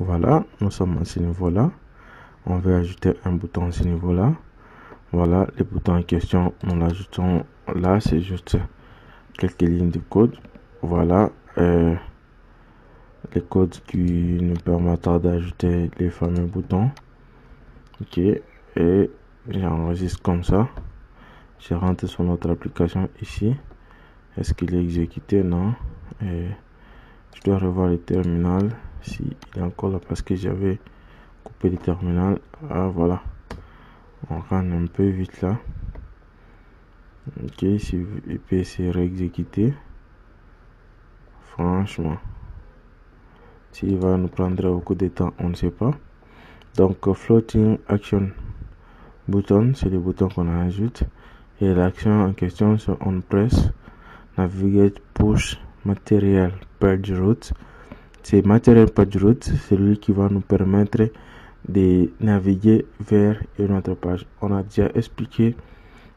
Voilà, nous sommes à ce niveau-là. On veut ajouter un bouton à ce niveau-là. Voilà, les boutons en question, nous l'ajoutons là. C'est juste quelques lignes de code. Voilà, les codes qui nous permettent d'ajouter les fameux boutons. Ok, et j'enregistre comme ça. Je rentre sur notre application ici. Est-ce qu'il est exécuté? Non. Et je dois revoir le terminal. Si il est encore là, parce que j'avais coupé le terminal. Ah voilà, on rentre un peu vite là. Ok, il peut essayer de réexécuter. Franchement, s'il va nous prendre beaucoup de temps, on ne sait pas. Donc floating action button, c'est le bouton qu'on ajoute. Et l'action en question, c'est on press, navigate, push, material, page route. C'est material page route, celui qui va nous permettre de naviguer vers une autre page. On a déjà expliqué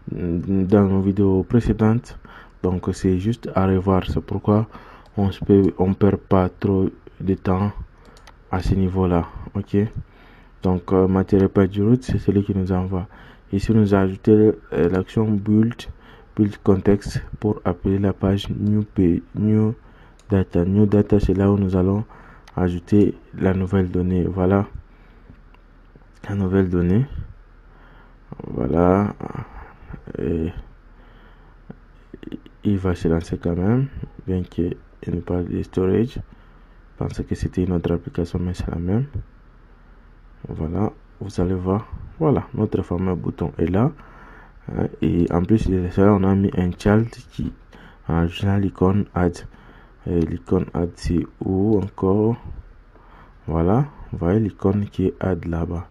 dans nos vidéos précédentes, donc c'est juste à revoir. C'est pourquoi on ne perd pas trop de temps à ce niveau-là. Ok, donc material page route, c'est celui qui nous envoie. Ici, nous avons ajouté l'action build context pour appeler la page new data. New data, c'est là où nous allons ajouter la nouvelle donnée. Voilà, la nouvelle donnée. Voilà, et il va se lancer quand même, bien qu'il ne parle pas de storage. Je pensais que c'était une autre application, mais c'est la même. Voilà, vous allez voir. Voilà, notre fameux bouton est là. Et en plus de ça, on a mis un child qui en ajoutant l'icône add. L'icône add, c'est où encore? Voilà, vous voyez l'icône qui est add là-bas.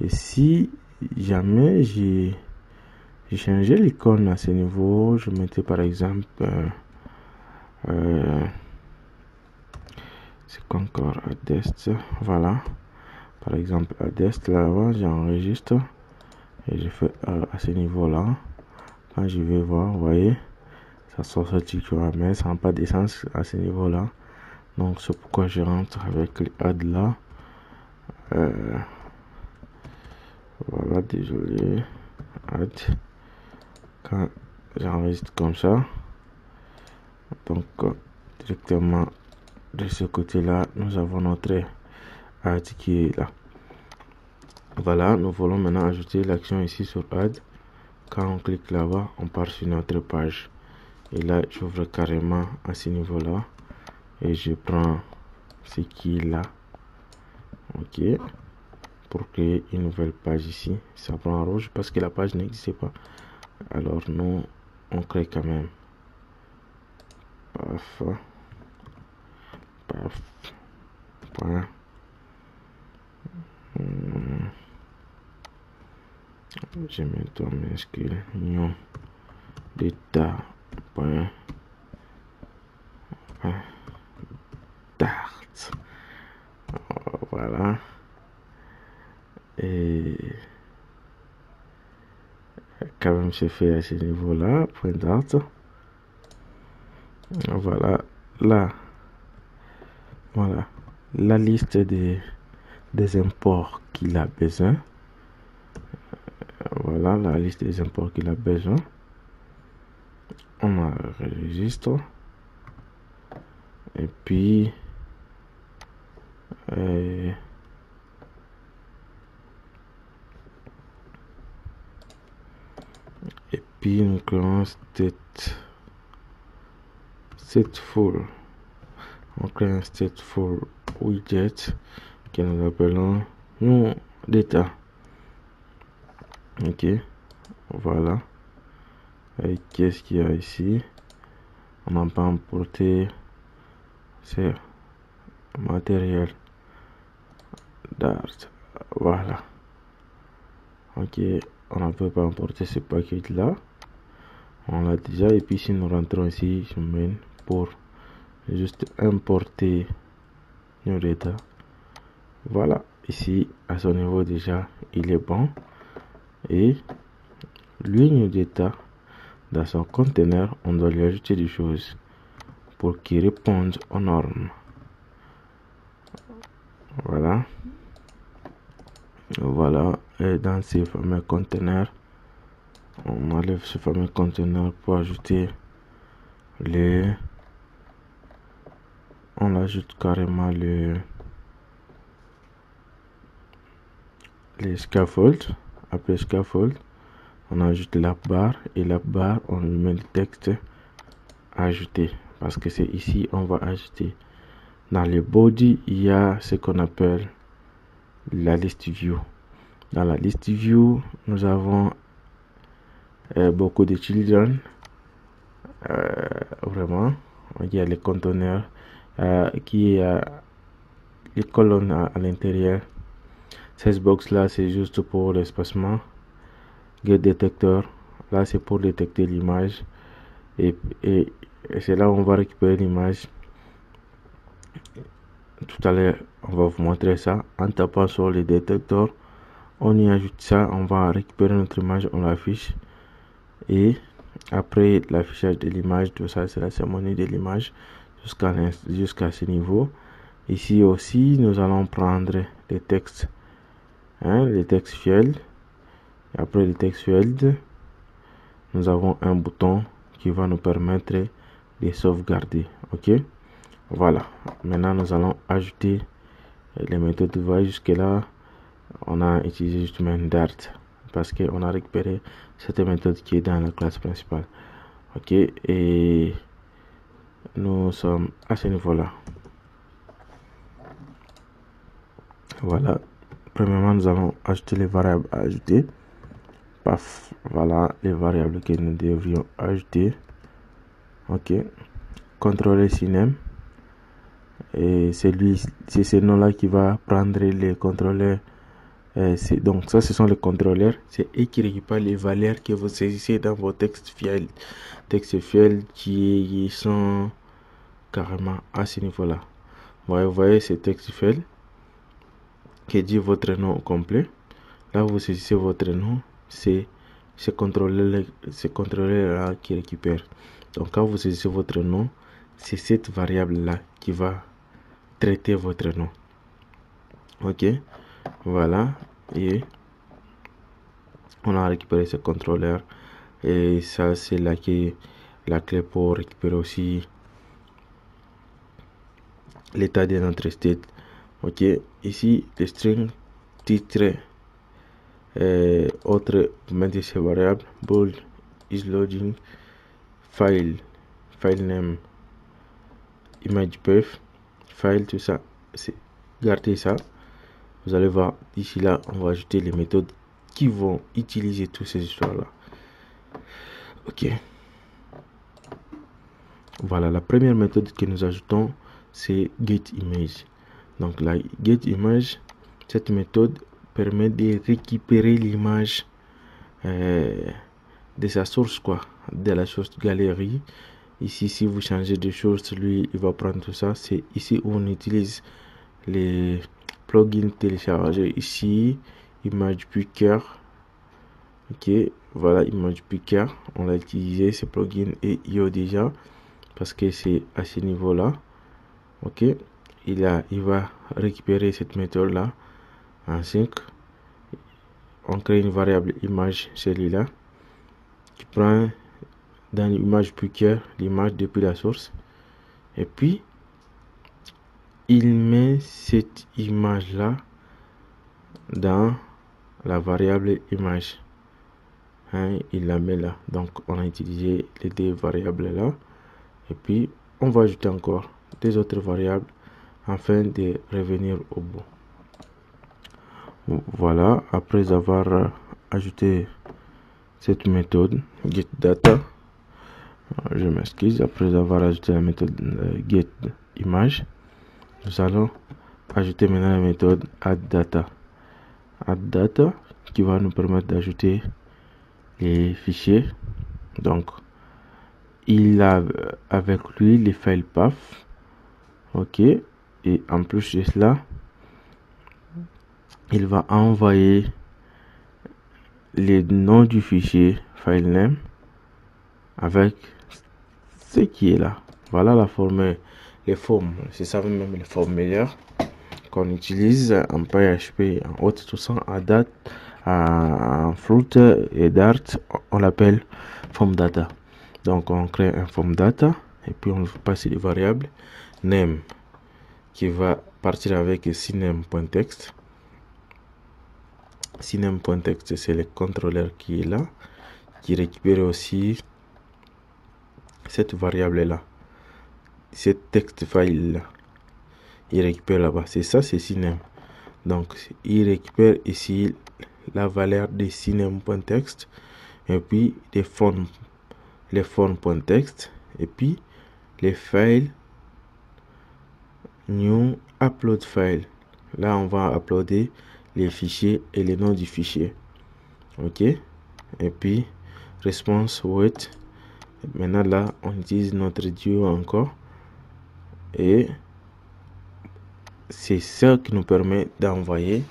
Et si jamais j'ai changé l'icône à ce niveau, je mettais par exemple c'est encore add est. Voilà. Par exemple, à Dest là-bas, j'enregistre et je fais à ce niveau-là. Quand je vais voir, vous voyez, ça sort sorti que mais ça n'a pas de sens à ce niveau-là. Donc, c'est pourquoi je rentre avec les add là. Voilà, désolé. Add. Quand j'enregistre comme ça, donc directement de ce côté-là, nous avons notre add qui est là. Voilà, nous voulons maintenant ajouter l'action ici sur add. Quand on clique là-bas, on part sur notre page. Et là, j'ouvre carrément à ce niveau-là et je prends ce qui est là. Ok, pour créer une nouvelle page ici, ça prend rouge parce que la page n'existait pas. Alors nous, on crée quand même. Paf, paf, voilà. Je mets dans mes skills new data Dart. Voilà, et quand même c'est fait à ce niveau là point Dart. Voilà, là voilà la liste des imports qu'il a besoin. Voilà la liste des imports qu'il a besoin. On enregistre et puis nous créons stateful. On crée un stateful widget que nous appelons new data. Ok, voilà. Et qu'est-ce qu'il y a ici? On n'a pas importé. C'est matériel Dart. Voilà. Ok, on ne peut pas importer ce paquet là. On l'a déjà. Et puis si nous rentrons ici, je mène pour juste importer nos data. Voilà, ici à son niveau déjà il est bon. Et ligne d'état dans son conteneur, on doit lui ajouter des choses pour qu'il réponde aux normes. Voilà. Voilà. Voilà. Et dans ces fameux conteneurs, on enlève ce fameux conteneur pour ajouter les... On ajoute carrément les scaffolds. Après scaffold, on ajoute la barre, et la barre on lui met le texte ajouter, parce que c'est ici on va ajouter. Dans le body, il y a ce qu'on appelle la list view. Dans la list view, nous avons beaucoup de children, vraiment. Il y a les conteneurs qui a les colonnes à l'intérieur. Cette box là, c'est juste pour l'espacement. Get detector, là c'est pour détecter l'image, et c'est là où on va récupérer l'image. Tout à l'heure on va vous montrer ça. En tapant sur le détecteur, on y ajoute ça, on va récupérer notre image, on l'affiche, et après l'affichage de l'image, tout ça c'est la cérémonie de l'image jusqu'à ce niveau. Ici aussi nous allons prendre les textes, les textes field. Après les textes field, nous avons un bouton qui va nous permettre de sauvegarder. Ok, voilà, maintenant nous allons ajouter les méthodes. Vous voyez, jusque là on a utilisé justement Dart parce que on a récupéré cette méthode qui est dans la classe principale. Ok, et nous sommes à ce niveau là. Voilà, premièrement nous allons ajouter les variables à ajouter. Paf, voilà les variables que nous devrions ajouter. Ok, contrôler CNAME, et c'est ce nom là qui va prendre les contrôleurs. Donc ça, ce sont les contrôleurs, c'est écrit par les valeurs que vous saisissez dans vos textes field, qui sont carrément à ce niveau là. Vous voyez ces textes field qui dit votre nom au complet. Là vous saisissez votre nom, c'est ce contrôleur là qui récupère. Donc quand vous saisissez votre nom, c'est cette variable là qui va traiter votre nom. Ok, voilà, et on a récupéré ce contrôleur, et ça c'est la clé pour récupérer aussi l'état de notre state. Ok, ici les strings, titre et autres, vous mettez ces variables bold, is loading, file, file name, image path, file, tout ça, c'est gardez ça. Vous allez voir ici là, on va ajouter les méthodes qui vont utiliser toutes ces histoires là. Ok, voilà, la première méthode que nous ajoutons c'est getImage. Donc la getImage, cette méthode permet de récupérer l'image de sa source, quoi, de la source galerie. Ici si vous changez de source, lui il va prendre tout ça. C'est ici où on utilise les plugin téléchargé, ici image picker. Ok, voilà, image picker, on l'a utilisé ce plugin et IO déjà parce que c'est à ce niveau là. Ok, il va récupérer cette méthode là en 5. On crée une variable image, celui là qui prend dans l'image picker l'image depuis la source, et puis il met cette image là dans la variable image, il la met là. Donc on a utilisé les deux variables là, et puis on va ajouter encore des autres variables afin de revenir au bout. Voilà, après avoir ajouté cette méthode getData, je m'excuse, après avoir ajouté la méthode getImage, nous allons ajouter maintenant la méthode addData. AddData qui va nous permettre d'ajouter les fichiers. Donc il a avec lui les files path. Ok, et en plus de cela, il va envoyer les noms du fichier file name avec ce qui est là. Voilà la formule. Les formes, c'est ça même, les formulaires qu'on utilise en PHP, en haute tout ça, à date, en float et Dart, on l'appelle form data. Donc on crée un form data et puis on passe les variables name qui va partir avec syname.text. Syname.text, c'est le contrôleur qui est là, qui récupère aussi cette variable là, cette text file là, il récupère là bas c'est ça, c'est syname. Donc il récupère ici la valeur de syname.text et puis des formes, les form.text et puis les files new upload file. Là on va uploader les fichiers et les noms du fichier, ok, et puis response wait. Maintenant là on utilise notre duo encore et c'est ça qui nous permet d'envoyer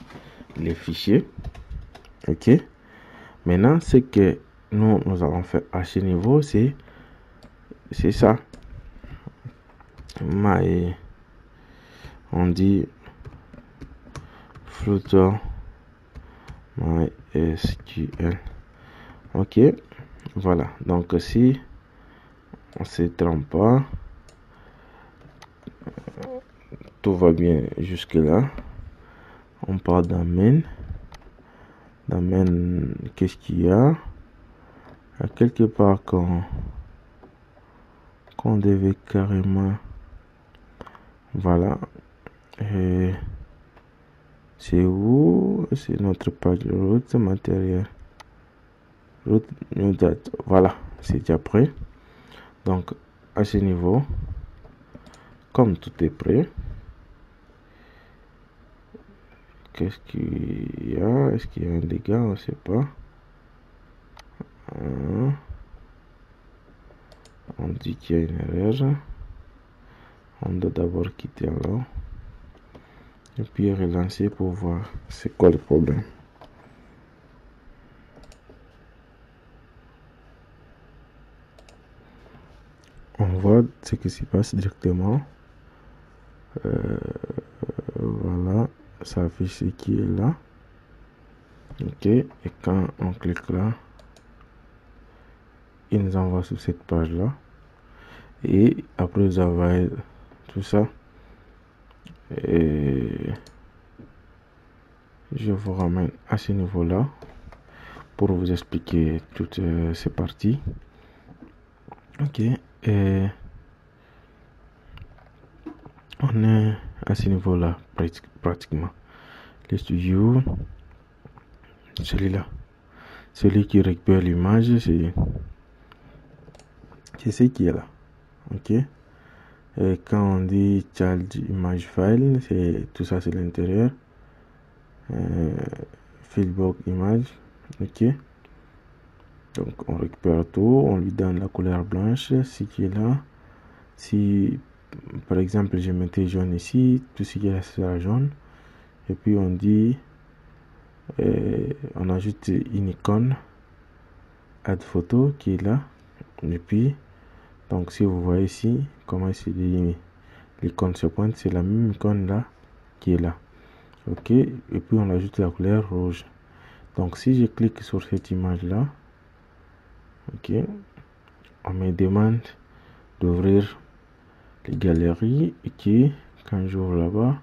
les fichiers, ok. Maintenant ce que nous avons fait à ce niveau, c'est ça, mais on dit float mysql, ok. Voilà, donc si on se trompe pas, tout va bien jusque là. On part d'un main, qu'est-ce qu'il y a? À quelque part qu'on devait carrément, voilà, c'est où? C'est notre page route matériel, route new date. Voilà, c'est déjà prêt. Donc à ce niveau, comme tout est prêt, qu'est-ce qu'il y a? Est-ce qu'il y a un dégât? On ne sait pas. On dit qu'il y a une erreur. On doit d'abord quitter alors et puis relancer pour voir c'est quoi le problème. On voit ce qui se passe directement. Voilà, ça affiche ce qui est là, ok, et quand on clique là, il nous envoie sur cette page là, et après vous avez tout ça. Et je vous ramène à ce niveau là pour vous expliquer toutes ces parties, ok. Et on est à ce niveau là pratiquement. Le studio, celui là, celui qui récupère l'image, c'est ce qui est là, ok. Et quand on dit child image file, c'est tout ça, c'est l'intérieur, fieldbox image, ok. Donc on récupère tout, on lui donne la couleur blanche, ce qui est là. Si par exemple je mettais jaune ici, tout ce qui est là sera jaune. Et puis on dit, on ajoute une icône add photo qui est là. Et puis donc si vous voyez ici comment c'est délimité, l'icône se pointe, c'est la même icône là qui est là, ok. Et puis on ajoute la couleur rouge. Donc si je clique sur cette image là, ok, on me demande d'ouvrir les galeries, et okay. Quand j'ouvre là-bas,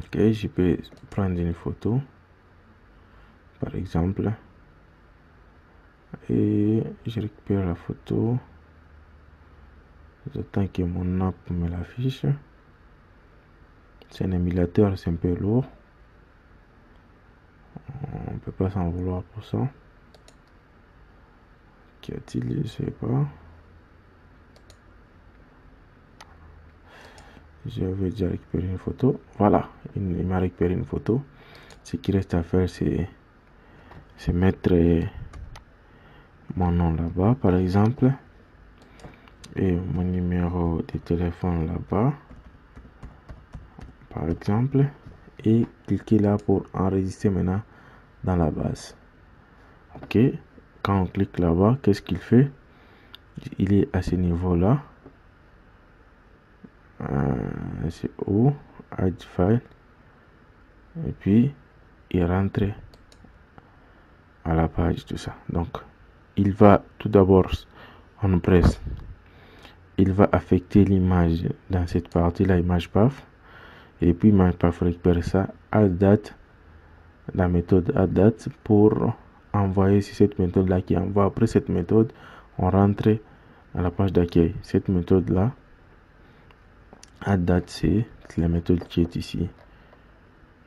ok, je peux prendre une photo par exemple et je récupère la photo. J'attends que mon app me l'affiche. C'est un émulateur, c'est un peu lourd, on peut pas s'en vouloir pour ça. Je sais pas, j'avais déjà récupéré une photo. Voilà, il m'a récupéré une photo. Ce qui reste à faire, c'est mettre mon nom là-bas par exemple et mon numéro de téléphone là-bas par exemple, et cliquer là pour enregistrer maintenant dans la base, ok. Quand on clique là-bas, qu'est-ce qu'il fait? Il est à ce niveau là, c'est O, add file, et puis il rentre à la page, tout ça. Donc il va tout d'abord, on presse, il va affecter l'image dans cette partie là, image path, et puis image path récupère ça, add date, la méthode add date pour envoyer sur cette méthode là qui envoie. Après cette méthode, on rentre à la page d'accueil. Cette méthode là add date, c'est la méthode qui est ici.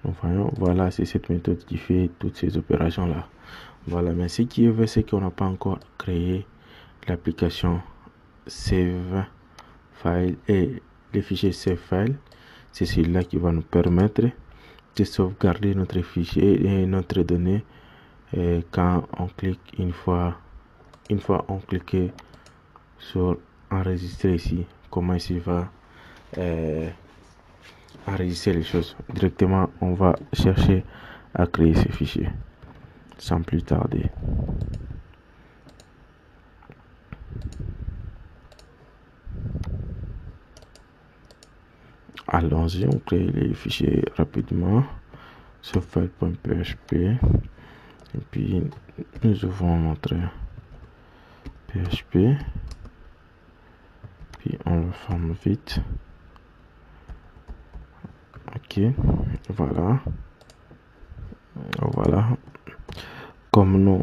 Enfin, voilà, c'est cette méthode qui fait toutes ces opérations là. Voilà, mais ce qui est vrai, c'est qu'on n'a pas encore créé l'application save file, et les fichiers save file, c'est celui-là qui va nous permettre de sauvegarder notre fichier et notre donnée. Et quand on clique une fois on clique sur enregistrer ici, comment il va enregistrer les choses directement. On va chercher à créer ce fichier sans plus tarder. Allons-y, on crée les fichiers rapidement. Sur file.php, et puis nous ouvrons notre PHP, puis on le forme vite. Ok, voilà, voilà. Comme nous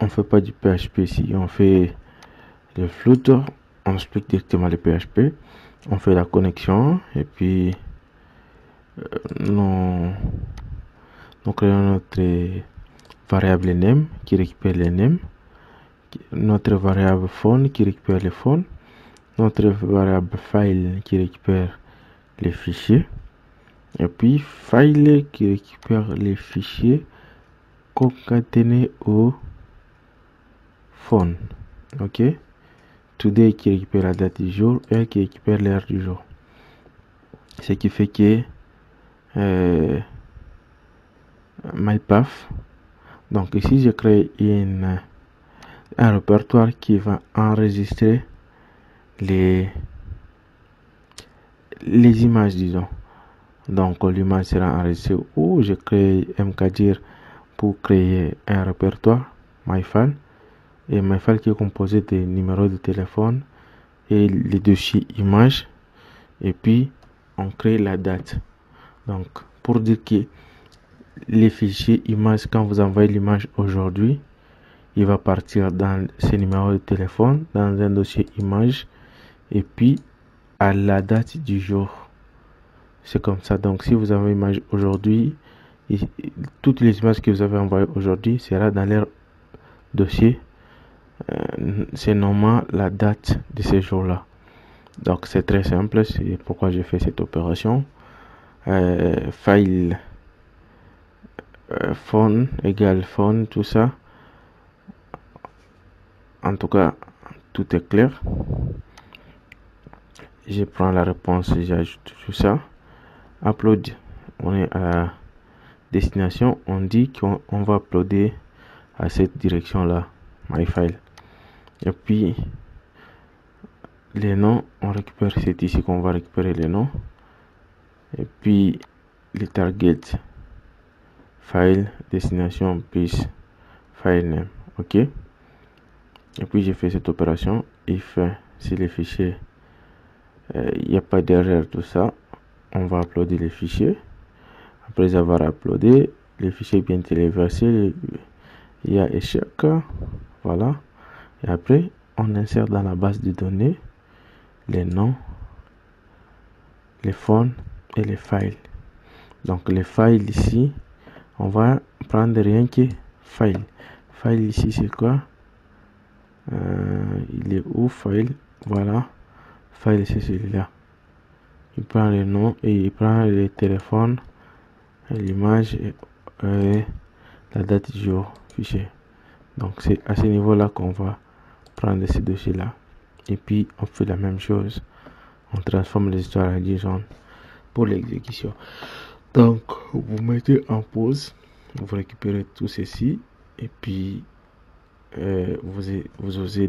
on fait pas du PHP, si on fait le float, on explique directement le PHP, on fait la connexion, et puis nous créons notre variable name qui récupère les names, notre variable phone qui récupère les phones, notre variable file qui récupère les fichiers, et puis file qui récupère les fichiers concaténés au phone. Ok, today qui récupère la date du jour et qui récupère l'heure du jour, ce qui fait que mypath. Donc ici je crée un répertoire qui va enregistrer les images, disons. Donc l'image sera enregistrée, ou je crée mkdir pour créer un répertoire myfile, et myfile qui est composé des numéros de téléphone et les dossiers images, et puis on crée la date. Donc pour dire que les fichiers images, quand vous envoyez l'image aujourd'hui, il va partir dans ces numéros de téléphone, dans un dossier image, et puis à la date du jour. C'est comme ça. Donc si vous avez image aujourd'hui, toutes les images que vous avez envoyées aujourd'hui sera dans leur dossier, c'est normalement la date de ce jour là. Donc c'est très simple, c'est pourquoi j'ai fait cette opération. File phone égale phone, tout ça. En tout cas, tout est clair. Je prends la réponse et j'ajoute tout ça. Upload, on est à la destination, on dit qu'on va uploader à cette direction là, myfile, et puis les noms, on récupère, c'est ici qu'on va récupérer les noms, et puis les target file, destination plus file name. Ok, et puis j'ai fait cette opération if, si les fichiers il n'y a pas derrière tout ça, on va uploader les fichiers. Après avoir uploadé les fichiers, bien téléversés, il y a échec, voilà, et après on insère dans la base de données les noms, les phones et les files. Donc les files ici, on va prendre rien que file. File ici, c'est quoi, il est où file? Voilà, file c'est celui-là. Il prend les noms et il prend les téléphones, l'image et la date du jour fichier. Donc c'est à ce niveau là qu'on va prendre ces dossiers là, et puis on fait la même chose, on transforme les histoires à JSON pour l'exécution. Donc vous mettez en pause, vous récupérez tout ceci, et puis vous osez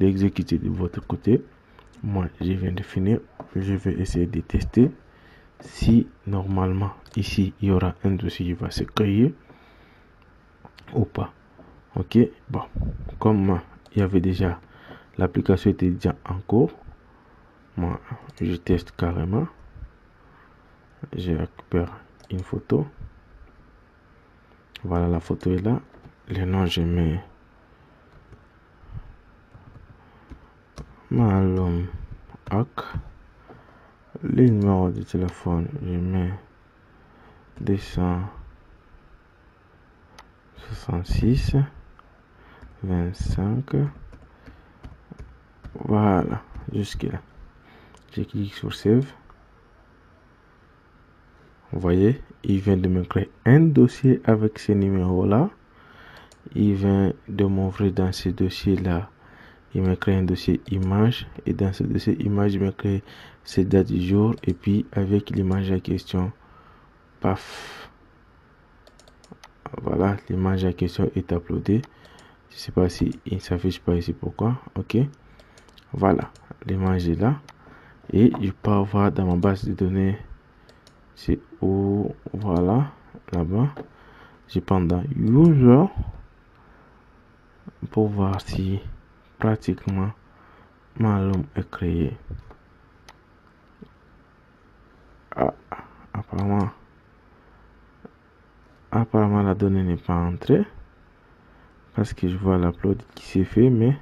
d'exécuter de votre côté. moi je viens de finir, je vais essayer de tester si normalement ici il y aura un dossier qui va se créer ou pas. Ok, bon, comme il y avait déjà, l'application était déjà en cours, moi je teste carrément. Je récupère une photo, voilà, la photo est là. Le nom, je mets Malum Hack. Le numéro de téléphone, je mets 266 25. Voilà, jusque là. Je clique sur Save. Vous voyez, il vient de me créer un dossier avec ce numéro là. Il vient de m'ouvrir dans ce dossier là. Il me crée un dossier image, et dans ce dossier image, il me crée ses dates du jour, et puis avec l'image à question, paf, voilà, l'image à question est uploadée. Je sais pas si il ne s'affiche pas ici, pourquoi. Ok, voilà, l'image est là, et je peux avoir dans ma base de données, c'est où, voilà, là-bas, je prends dans user pour voir si pratiquement Malum est créé. Ah, apparemment la donnée n'est pas entrée parce que je vois l'upload qui s'est fait, mais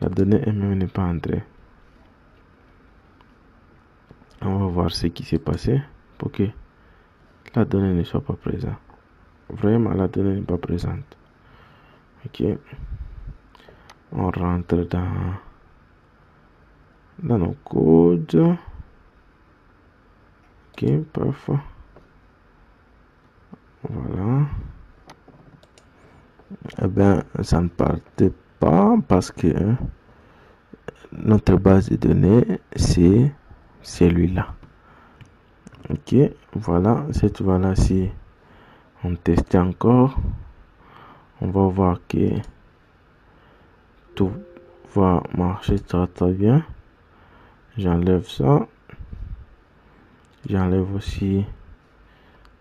la donnée elle-même n'est pas entrée. On va voir ce qui s'est passé pour que la donnée ne soit pas présente. Vraiment, la donnée n'est pas présente. Ok, on rentre dans nos codes. Ok, paf, voilà. Eh bien, ça ne partait pas parce que notre base de données, c'est celui-là. Ok, voilà, cette voilà, si on teste encore, on va voir que tout va marcher très bien. J'enlève ça, j'enlève aussi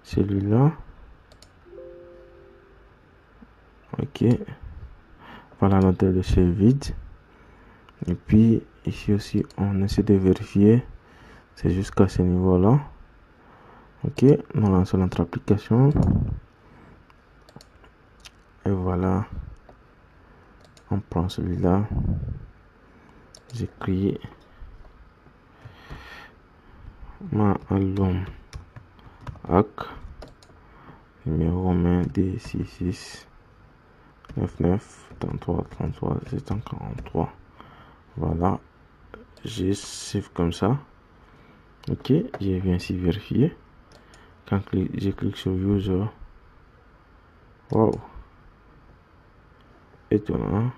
celui-là. Ok, voilà, notre dossier vide. Et puis ici aussi on essaie de vérifier, c'est jusqu'à ce niveau là. Ok, on lance notre application et voilà. On prend celui-là, j'écris Malum Hack numéro 1D66 99 33 33 743. Voilà, je save comme ça. Ok, je viens ici vérifier. Quand je clique sur user, wow, étonnant.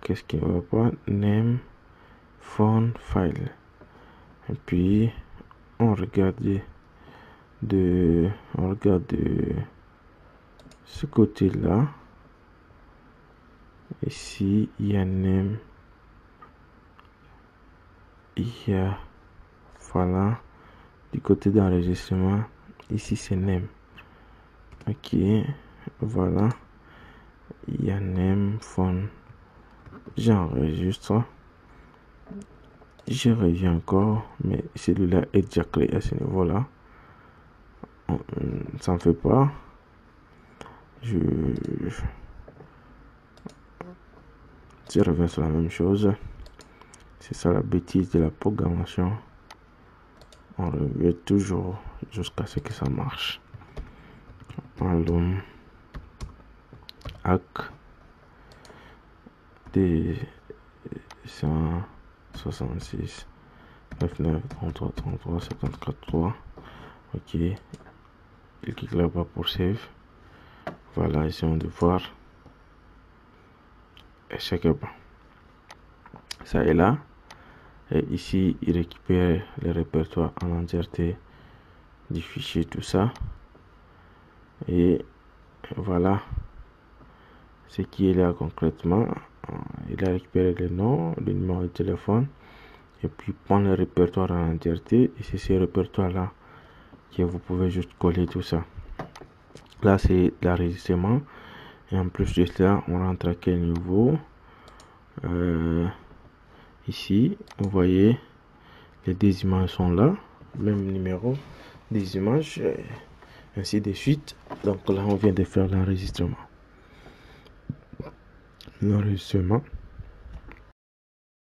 Qu'est-ce qui ne va pas? Name, phone, file. Et puis on regarde de ce côté là. Ici il y a name, il y a voilà, du côté d'enregistrement ici c'est name. Ok, voilà, il y a name, phone. J'enregistre, je reviens encore, mais celui-là est déjà créé à ce niveau là. Ça ne fait pas. Je reviens sur la même chose. C'est ça la bêtise de la programmation. On revient toujours jusqu'à ce que ça marche. Malum Hack 166 99 33 33 74 3. Ok, il clique là-bas pour save. Voilà, essayons de voir. Et chaque bas, ça est là. Et ici, il récupère le répertoire en entièreté du fichier, tout ça. Et voilà ce qui est là concrètement. il a récupéré le nom, le numéro de téléphone, et puis prendre le répertoire en entièreté. Et c'est ce répertoire là que vous pouvez juste coller tout ça. Là c'est l'enregistrement, et en plus de cela on rentre à quel niveau. Ici vous voyez les deux images sont là, même numéro des images, ainsi de suite. Donc là on vient de faire l'enregistrement.